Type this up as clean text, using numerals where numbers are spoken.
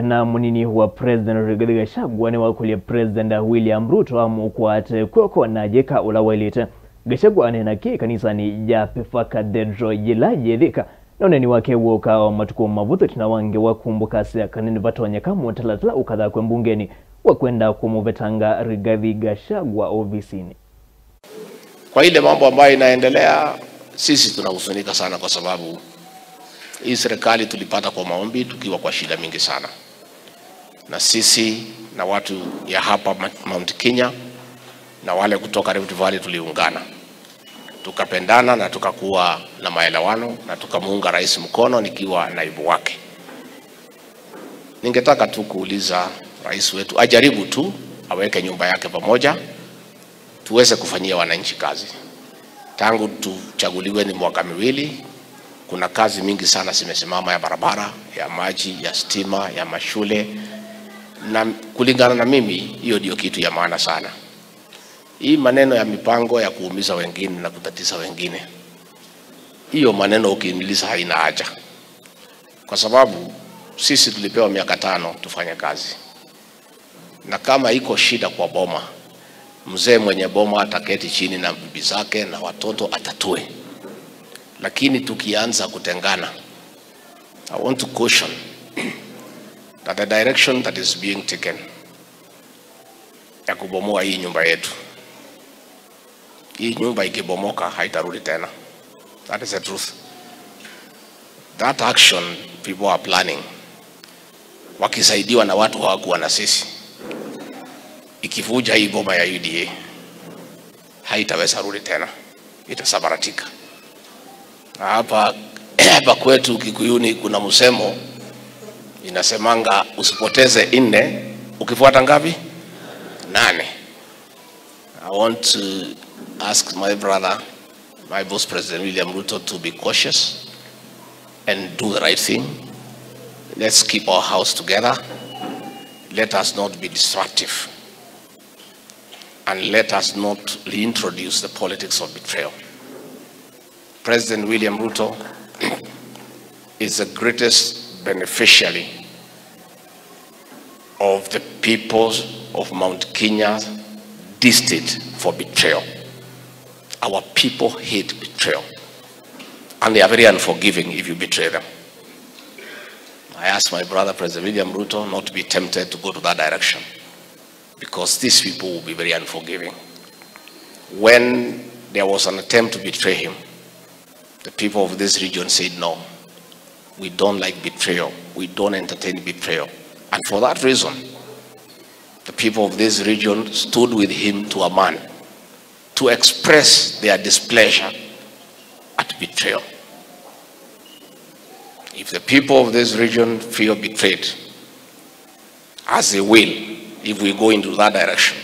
Na munini huwa President Rigathi Gachagua ni wakulia President William Ruto amukwate kwoko na jeka ulawelite. Gachagua anena kii kanisa ni Japefa Cathedral jilaje dhika. Naone ni wake woka wa matuko mavuto tina wange wakumbuka siya kanini vatu wanyakamu watalatila ukadha kwe mbungeni wakwenda kumuvetanga Rigathi Gachagua ofisini. Kwa hile mambo ambayo inaendelea, sisi tunahuzunika sana kwa sababu hii serikali tulipata kwa maombi tukiwa kwa shida mingi sana. Na sisi na watu ya hapa Mount Kenya na wale kutoka Rutivali tuliungana. Tukapendana na tukakuwa na maelewano na tukamuunga rais mkono nikiwa naibu wake. Ningetaka tu kuuliza rais wetu ajaribu tu aweke nyumba yake pamoja tuweze kufanyia wananchi kazi. Tangu tuchaguliwe ni mwaka miwili, kuna kazi mingi sana zimesimama ya barabara, ya maji, ya stima, ya mashule. Na kulingana na mimi, hiyo ndio kitu ya maana sana. Hii maneno ya mipango ya kuumiza wengine na kutatiza wengine, hiyo maneno ukimaliza haina haja. Kwa sababu sisi tulipewa miaka 5 tufanye kazi. Na kama iko shida kwa boma, mzee mwenye boma ataketi chini na bibi zake na watoto atatue. Lakini tukianza kutengana, I want to caution that the direction that is being taken ya kubomoa hii nyumba yetu, hii nyumba ikibomoka haitarudi tena. That is the truth. That action people are planning wakisaidiwa na watu hawakuwa na sisi, ikivuja hii boma ya UDA haitaweza rudi tena, itasabaratika. Hapa kwetu Kikuyuni kuna msemo inasemanga usipoteze 4 ukifuata ngapi? 8. I want to ask my brother, my boss President William Ruto, to be cautious and do the right thing. Let's keep our house together. Let us not be destructive. And let us not reintroduce the politics of betrayal. President William Ruto is the greatest beneficiary of the people of Mount Kenya distinct for betrayal. Our people hate betrayal, and they are very unforgiving if you betray them. I ask my brother President William Ruto not to be tempted to go to that direction, because these people will be very unforgiving. When there was an attempt to betray him, the people of this region said, no, we don't like betrayal. We don't entertain betrayal. And for that reason, the people of this region stood with him to a man to express their displeasure at betrayal. If the people of this region feel betrayed, as they will, if we go into that direction,